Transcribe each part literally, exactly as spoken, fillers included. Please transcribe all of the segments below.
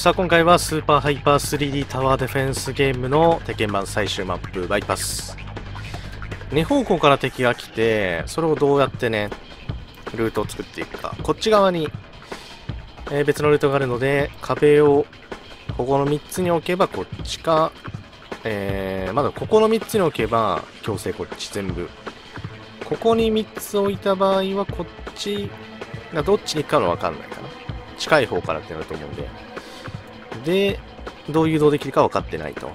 さあ今回はスーパーハイパー スリーディー タワーディフェンスゲームの鉄拳版最終マップバイパス。に方向から敵が来て、それをどうやってねルートを作っていくか。こっち側に、えー、別のルートがあるので、壁をここのみっつに置けばこっちか、えー、まだここのみっつに置けば強制こっち全部。ここにみっつ置いた場合はこっちがどっちに行くかのわかんないかな。近い方からってなると思うんで。で、どう誘導できるか分かってないと。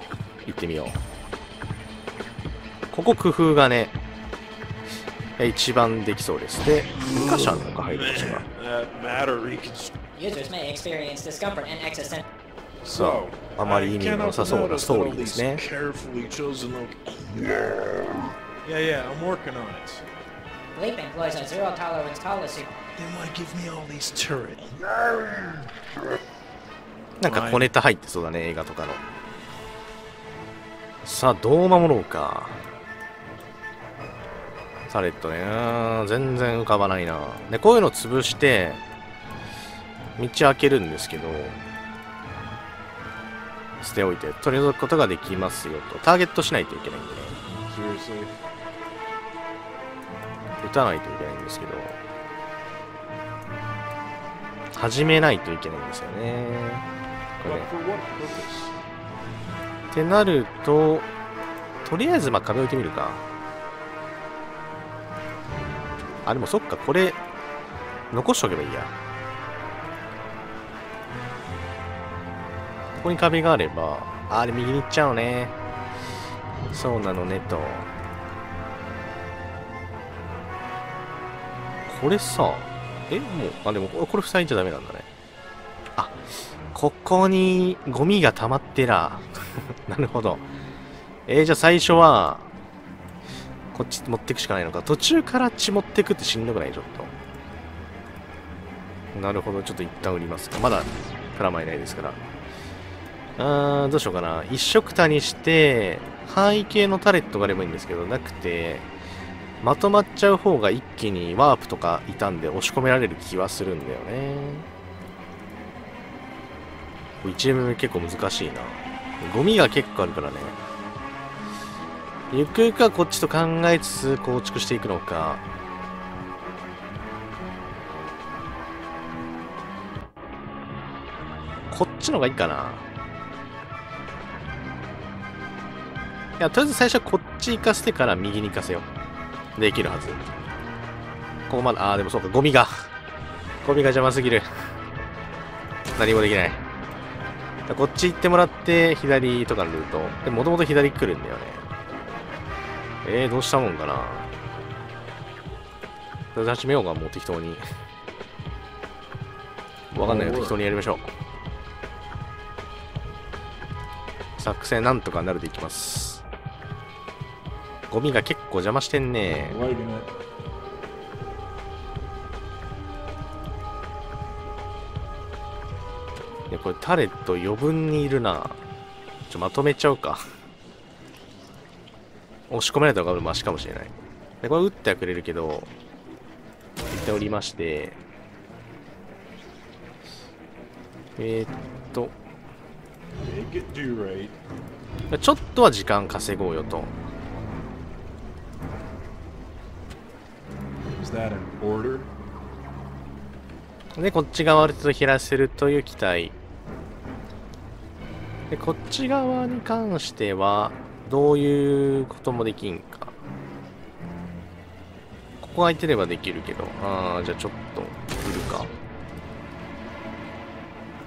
行ってみよう。ここ工夫がね、一番できそうです。で、に箇所あるのか、入り口が。さあ、あまり意味のなさそうなストーリーですね。なんか小ネタ入ってそうだね、映画とかの。さあ、どう守ろうか。タレットね。全然浮かばないな。で、こういうの潰して、道開けるんですけど、捨ておいて取り除くことができますよと。ターゲットしないといけないんでね。打たないといけないんですけど、始めないといけないんですよね。ってなると、とりあえずまあ壁置いてみるか。あ、でもそっか、これ残しとけばいいや。ここに壁があれば、あれ右に行っちゃうね。そうなのねと。これさ、え、もう、あ、でもこれ塞いじゃダメなんだね。あ、ここにゴミが溜まってら。なるほど。えー、じゃあ最初は、こっち持ってくしかないのか。途中から血持ってくってしんどくないちょっと。なるほど。ちょっと一旦売りますか。まだ、プラマイないですから。あー、どうしようかな。一色たにして、範囲系のタレットがあればいいんですけど、なくて、まとまっちゃう方が一気にワープとか傷んで押し込められる気はするんだよね。いちエム 結構難しいな。ゴミが結構あるからね。ゆくゆくはこっちと考えつつ構築していくのか。こっちの方がいいかな。いや、とりあえず最初はこっち行かせてから右に行かせよう。できるはず。ここまだ、あーでもそうか、ゴミが。ゴミが邪魔すぎる。何もできない。こっち行ってもらって、左とかのルート。で、もともと左来るんだよね。えー、どうしたもんかな。とりあえず始めようか、もう適当に。わかんないけど適当にやりましょう。作戦なんとかなるでいきます。ゴミが結構邪魔してんね。いや、これタレット余分にいるな。ちょ、まとめちゃうか。押し込められた方がマシかもしれない。で、これ打ってはくれるけど、一旦降りまして。えー、っと。ちょっとは時間稼ごうよと。で、こっち側をある程度減らせるという期待。で、こっち側に関しては、どういうこともできんか。ここ空いてればできるけど。ああ、じゃあちょっと、売るか。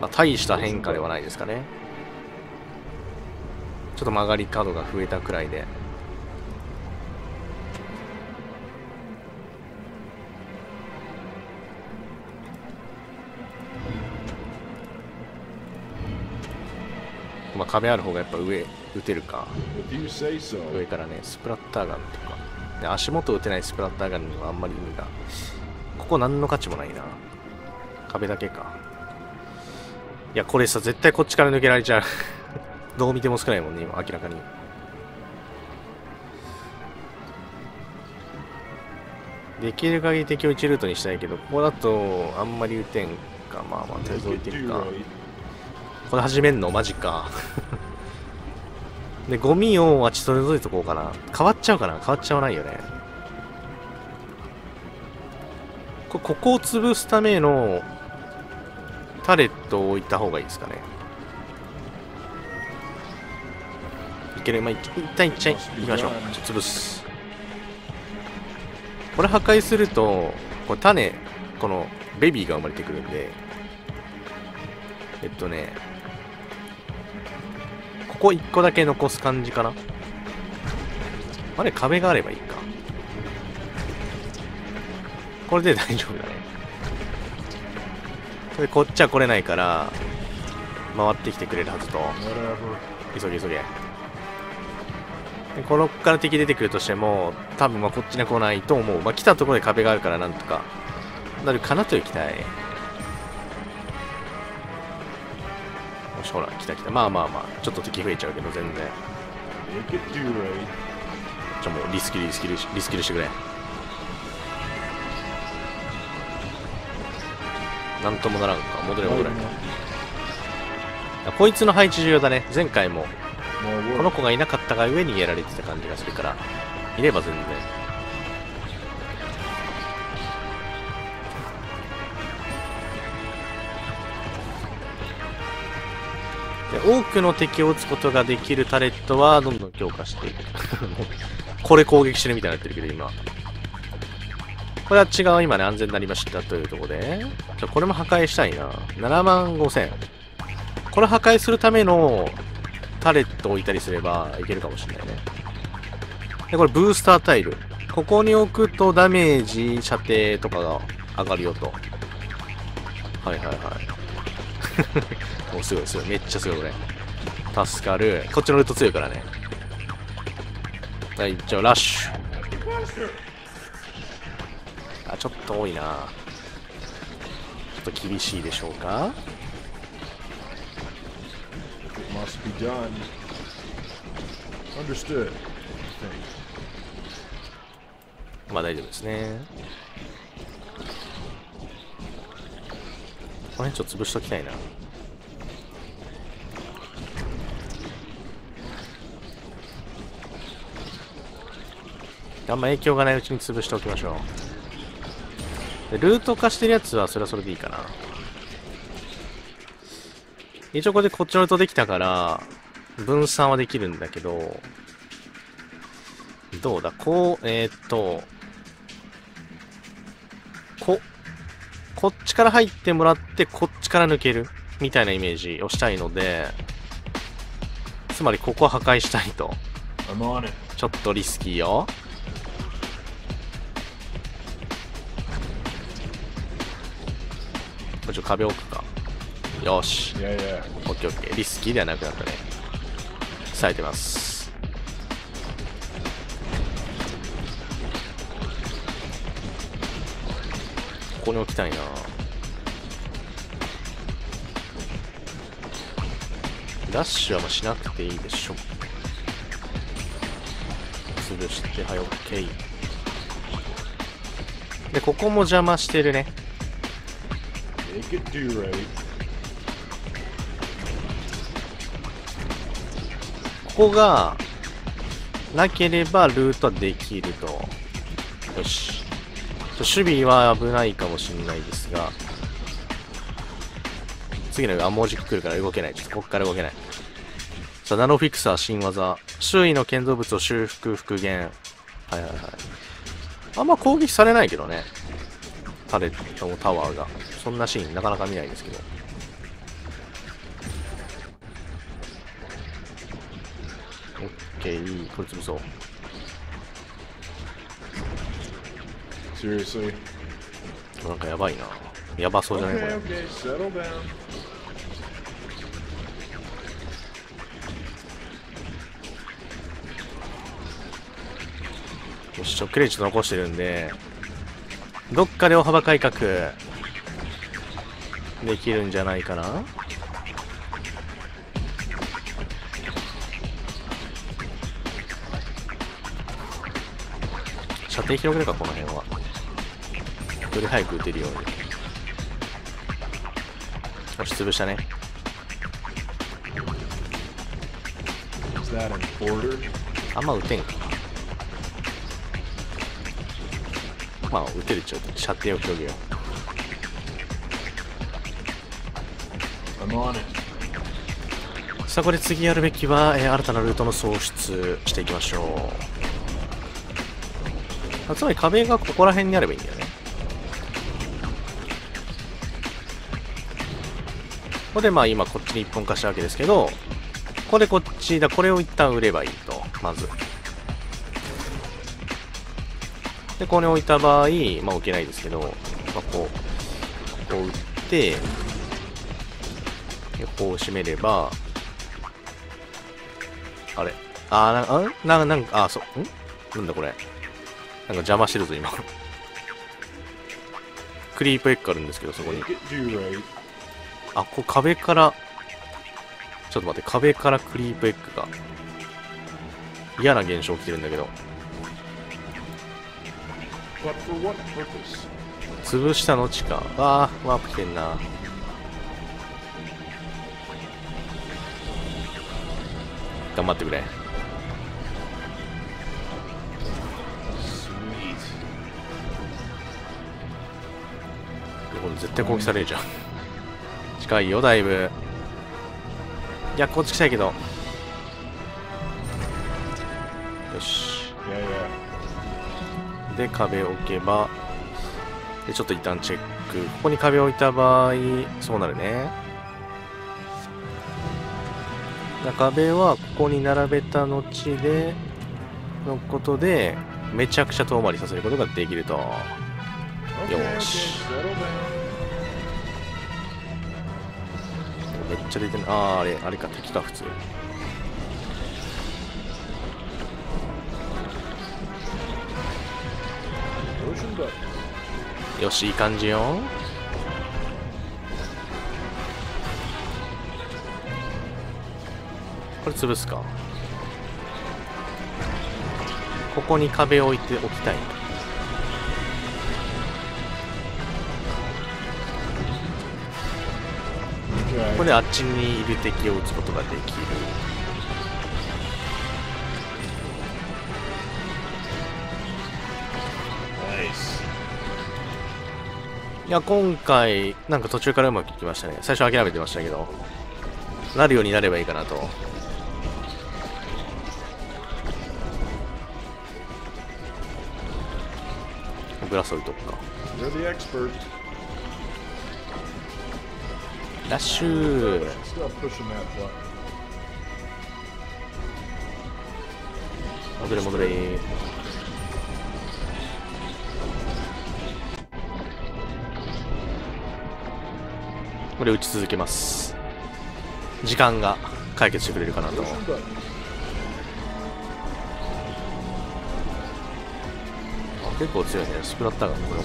まあ、大した変化ではないですかね。ちょっと曲がり角が増えたくらいで。まあ壁ある方がやっぱ上打てるか。上からね、スプラッターガンとかで足元打てないスプラッターガンにはあんまり意味が。ここ何の価値もないな。壁だけか。いや、これさ絶対こっちから抜けられちゃう。どう見ても少ないもんね、今明らかに。できる限り敵をいちルートにしたいけど、ここだとあんまり打てんか。まあまあ手を置いていくか。これ始めんのマジか。で、ゴミをあっち取り除いとこうかな。変わっちゃうかな。変わっちゃわないよね。これ、ここを潰すためのタレットを置いた方がいいですかね。いける。まあ、いったんいっちゃい、行きましょう。ちょっと潰す。これ破壊すると、これ種、このベビーが生まれてくるんで、えっとね、ここいっこだけ残す感じかな。あれ、壁があればいいか。これで大丈夫だね。で、こっちは来れないから、回ってきてくれるはずと。急げ急げ。で、こっから敵出てくるとしても、多分まあこっちには来ないと思う。まあ来たところで壁があるからなんとかなるかなという期待。ほら来た来た。まあまあまあちょっと敵増えちゃうけど全然。ちょもうリスキルリスキルリスキルしてくれ。なんともならんか。戻れ戻れ。こいつの配置重要だね。前回もこの子がいなかったが上にやられてた感じがするから、いれば全然。多くの敵を撃つことができるタレットはどんどん強化していく。これ攻撃してるみたいになってるけど今。これは違う。今ね、安全になりましたというところで。じゃこれも破壊したいな。ななまんごせん。これ破壊するためのタレットを置いたりすればいけるかもしれないね。で、これブースタータイル。ここに置くとダメージ、射程とかが上がるよと。はいはいはい。もうすごいすごい。めっちゃすごいこれ。助かる。こっちのルート強いからね。はい、じゃあラッシュ。あ、ちょっと多いな。ちょっと厳しいでしょうか。まあ大丈夫ですね。この辺ちょっと潰しときたいな。あんま影響がないうちに潰しておきましょう。で、ルート化してるやつはそれはそれでいいかな。一応これでこっちのルートできたから分散はできるんだけど、どうだこう、えー、っとここっちから入ってもらって、こっちから抜けるみたいなイメージをしたいので、つまりここは破壊したいと。ちょっとリスキーよ。こっちを壁置くか。よし。オッケーオッケー。リスキーではなくなったね。冴えてます。ここに置きたいな。ダッシュはもうしなくていいでしょ。潰してはい OK で、ここも邪魔してるね。ここがなければルートはできると。よし、守備は危ないかもしれないですが、次のアモジック来るから動けない。ちょっとここから動けない。さあ、ナノフィクサー新技。周囲の建造物を修復、復元。はいはいはい。あんま攻撃されないけどね。タレットのタワーが。そんなシーンなかなか見ないですけど。オッケー、これ潰そう。なんかやばいな。やばそうじゃないこれ。よし、クレジット残してるんで、どっかで大幅改革できるんじゃないかな。射程広げるか、この辺は。より早く打てるように。よし、潰したね。あんま撃てんかな。まあ撃てるっちゃうと射程を広げよう。さあこれ次やるべきは、えー、新たなルートの創出していきましょう。つまり壁がここら辺にあればいいんだよね。ここでまあ今こっちに一本化したわけですけど、ここでこっちだ、これを一旦売ればいいと。まずでここに置いた場合、まあ置けないですけど、まあ、こうこう打ってこう閉めれば、あれあーな、あ、なんか、あ、そ、んなんだこれ。なんか邪魔してるぞ、今。クリープエッグあるんですけど、そこに。あ、こう壁から、ちょっと待って、壁からクリープエッグが。嫌な現象起きてるんだけど。潰したのちか。あー、ワープ来てんな。頑張ってくれ。絶対攻撃されるじゃん。近いよだいぶ。いやこっち来たいけど、よしで壁置けばで、ちょっと一旦チェック。ここに壁置いた場合そうなるね。壁はここに並べた後でのことでめちゃくちゃ遠回りさせることができると。よしめっちゃ出てる。ああ、あれあれか、敵か普通。よしいい感じよ。これ潰すか。ここに壁を置いておきたい。ここであっちにいる敵を撃つことができる。いや今回なんか途中からうまくいきましたね。最初諦めてましたけど、なるようになればいいかなと。グラス置いとくか。ラッシュー。戻れ戻れ。これ打ち続けます。時間が解決してくれるかなと。結構強いね、スプラッターが。これ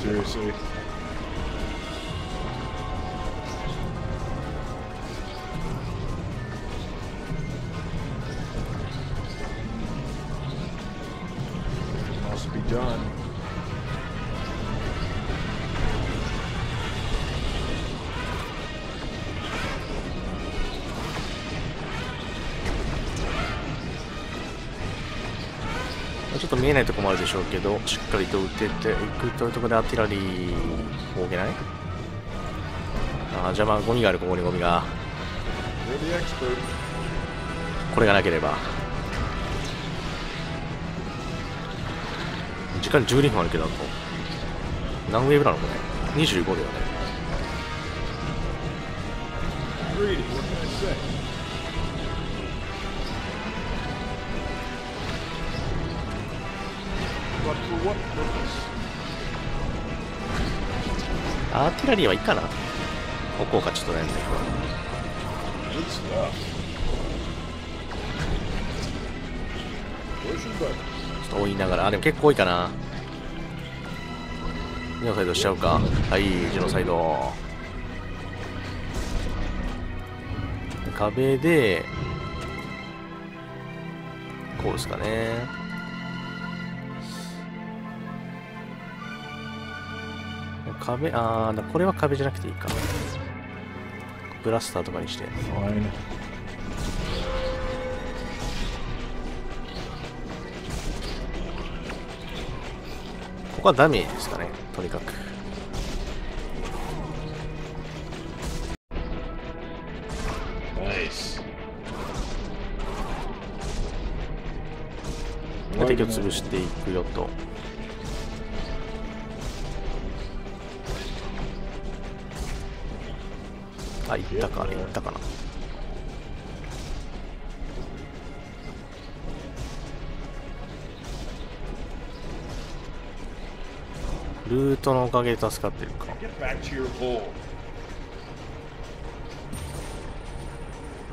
ちょっと見えないとこもあるでしょうけど、しっかりと打てていくというところでアーティラリー動けない。ああ邪魔、ゴミがある。ここにゴミが、これがなければ時間じゅうにふんあるけど、あと何ウェーブなのこれ。にじゅうごだよね。アーティラリーはいいかな。ここかちょっと悩んだけど、ちょっと追いながら。あでも結構多いかな。ジノサイドしちゃうか。はいジノサイド。壁でこうですかね。壁、ああ、これは壁じゃなくていいか。ブラスターとかにして。こはダメージですかね、とにかく。ナイス。敵を潰していくよと。あ、いったか、いったかな。ルートのおかげで助かってるか。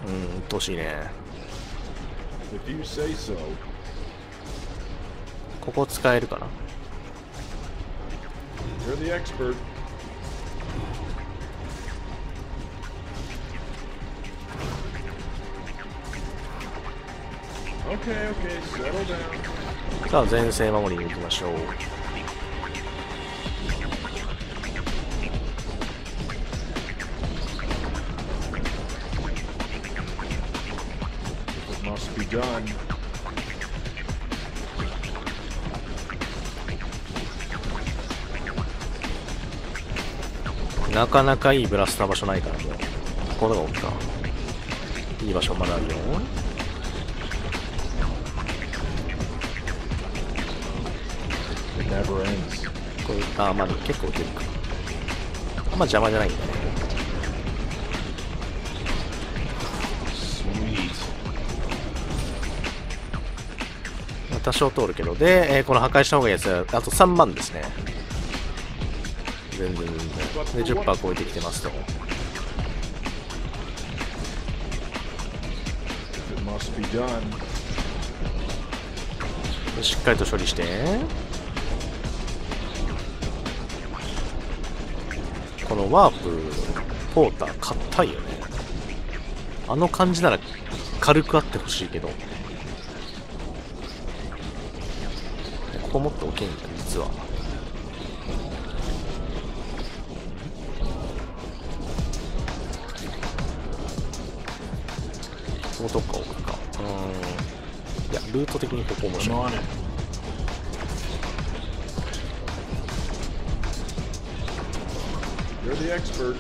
うん、うっとうしいね。ここ使えるかな。さあ前線守りに行きましょう。なかなかいいブラスター場所ないからね。ここが起きた。いい場所まだあるよ。こういった、まあ結構打てるか。あんま邪魔じゃないんだね。多少通るけど、で、えー、この破壊した方がいいやつはあとさんまんですね。全然全然で じゅっパーセント 超えてきてますと。しっかりと処理して、このワープポーター硬いよね。あの感じなら軽くあってほしいけど、ここもっと大きいんだ実は。ここどっか置くか。うん、いやルート的にここ面白い。You're the expert.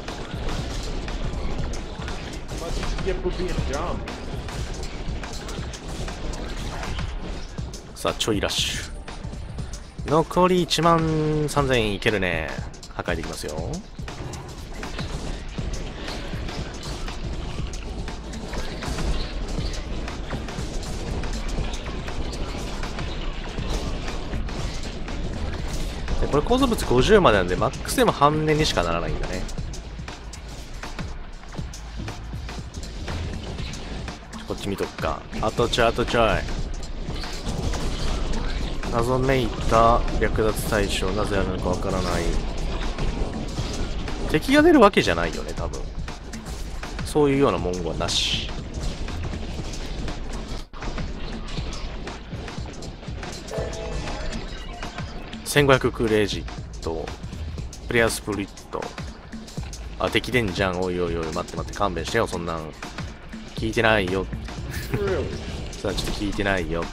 Much to get for being dumb. さあちょいラッシュ。残りいちまんさんぜんえんいけるね。破壊できますよ。でこれ構造物ごじゅうまでなんでマックスでも半値にしかならないんだね。こっち見とくか。あとちょいあとちょい。謎めいた略奪対象、なぜやるのかわからない。敵が出るわけじゃないよね多分。そういうような文言はなし。せんごひゃくクレジットプレイヤースプリット。あ、敵出んじゃん。おいおいおい、待って待って、勘弁してよ。そんなん聞いてないよさあちょっと聞いてないよ。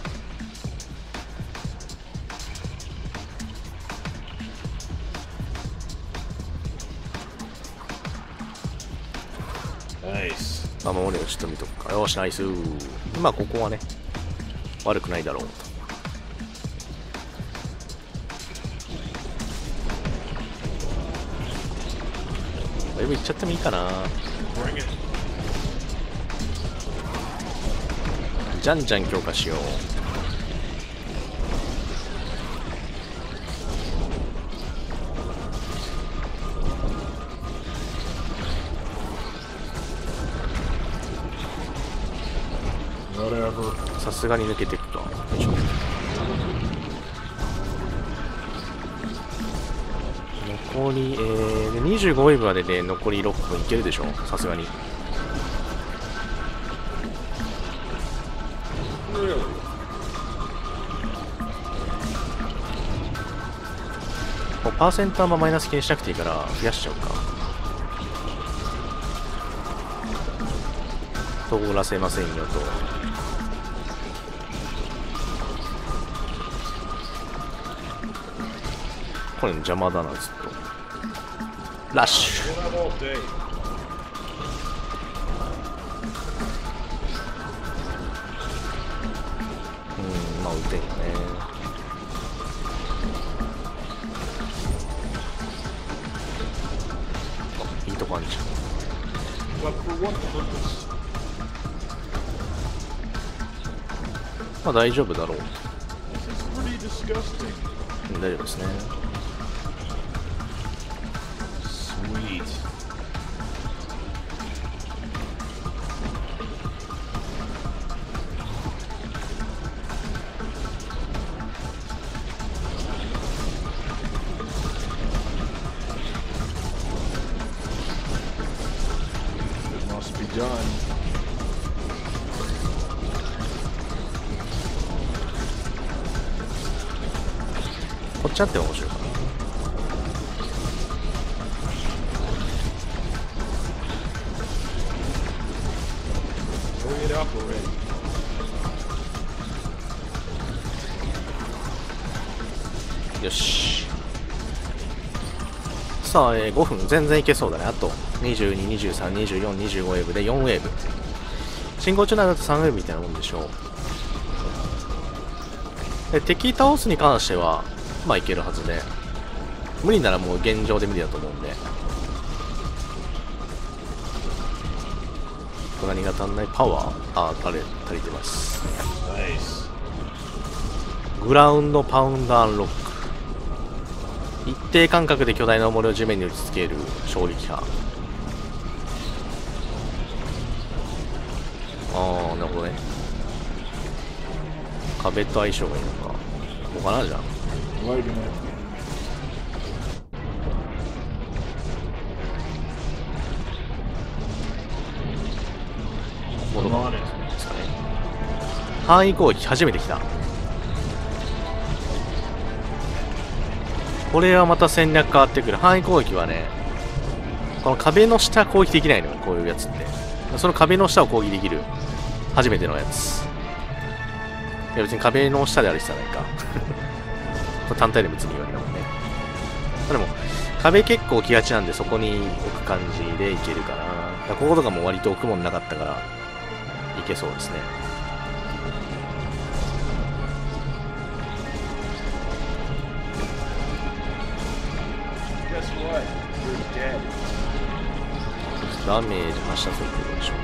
守りをちょっと見とくか。よし、ナイス。まあここはね悪くないだろうと。だいぶいっちゃってもいいかな。じゃんじゃん強化しよう。さすがに抜けていくと。残り、えー、でにじゅうごウェーブまでで残りろっぷんいけるでしょう、さすがに。もうパーセントはまマイナス気にしなくていいから増やしちゃうか。通らせませんよと。これ邪魔だな、ずっと。ラッシュ。打てるね。いいとこあるじゃん。まあ大丈夫だろう。大丈夫ですね。こっちあって面白いかな。よし。さあ、えー、ごふん全然いけそうだね。あとにじゅうに、にじゅうさん、にじゅうよん、にじゅうごウェーブでよんウェーブ。進行中ならだとさんウェーブみたいなもんでしょう。で、敵倒すに関してはまあいけるはずで、無理ならもう現状で無理だと思うんで、何が足んないパワー、ああ、足り足りてます。ナイス。グラウンドパウンダーロック。一定間隔で巨大な重りを地面に打ちつける衝撃波。ああ、なるほどね。壁と相性がいいのか。ここかな、じゃあ。範囲攻撃初めて来た。これはまた戦略変わってくる。範囲攻撃はね、この壁の下攻撃できないのよ、こういうやつって。その壁の下を攻撃できる初めてのやつ。いや別に壁の下である必要はないか。単体で別に言われるもんね。でも壁結構来がちなんで、そこに置く感じでいけるかな。だからこことかも割と置くもんなかったからいけそうですね。ダメージ発射するってことでしょう。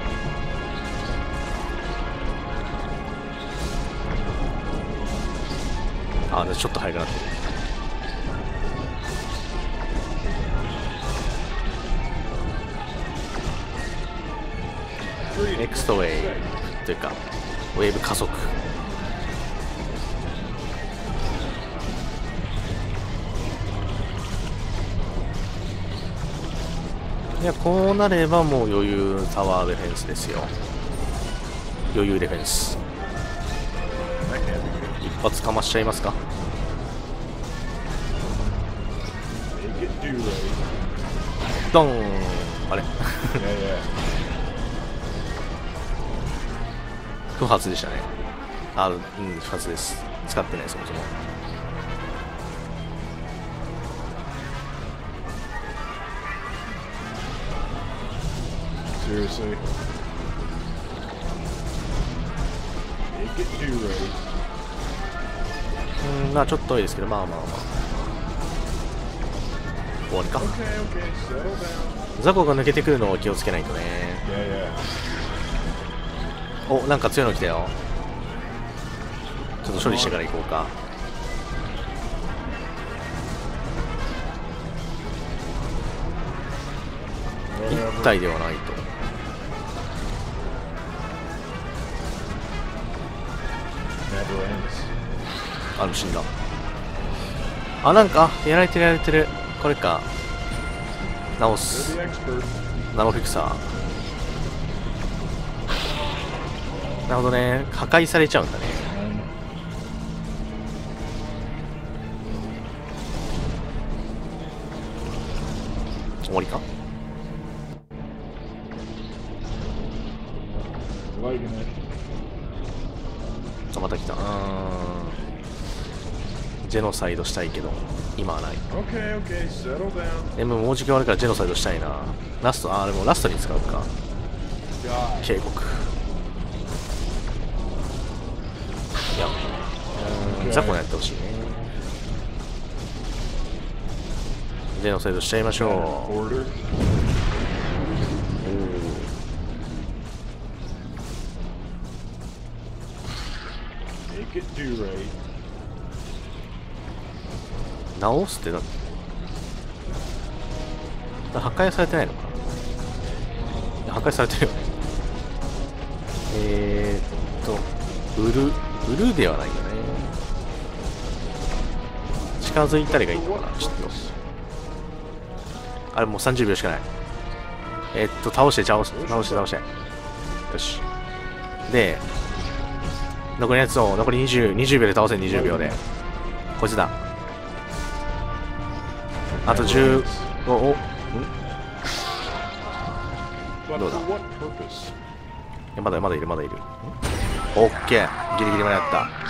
あ、ちょっと速くなってる。ネクストウェーブというかウェーブ加速。いや、こうなればもう余裕タワーディフェンスですよ。余裕ディフェンス。一発かましちゃいますか。ドン。あれ不発でしたね。あ、うん、不発です。使ってない、そもそも。Seriously. Make it do right.うん、まあちょっと多いですけど、まあまあまあ終わりか。雑魚が抜けてくるのを気をつけないとね。お、なんか強いの来たよ。ちょっと処理してから行こうか。一体ではないと。あの、死んだ。あ、なんかやられてるやられてる。これか。直す。ナノフィクサー。なるほどね。破壊されちゃうんだね。終わりか。また来たな。ジェノサイドしたいけど。今はない。でももう時間あるからジェノサイドしたいな。ラスト、ああでもラストに使うか。警告。いや、うん、ザコのやってほしいね。ジェノサイドしちゃいましょう。直すってだって破壊されてないのかな。破壊されてるよね。えー、っと売る売るではないよね。近づいたりがいいのかな。ちょっとあれもうさんじゅうびょうしかない。えー、っと倒して倒して倒して倒してよしで残りのやつを残りにじゅう、にじゅうびょうで倒せ。にじゅうびょうでこいつだ。あとじゅうおおんどうだ。いやまだまだいるまだいる。オッケーギリギリまでやった。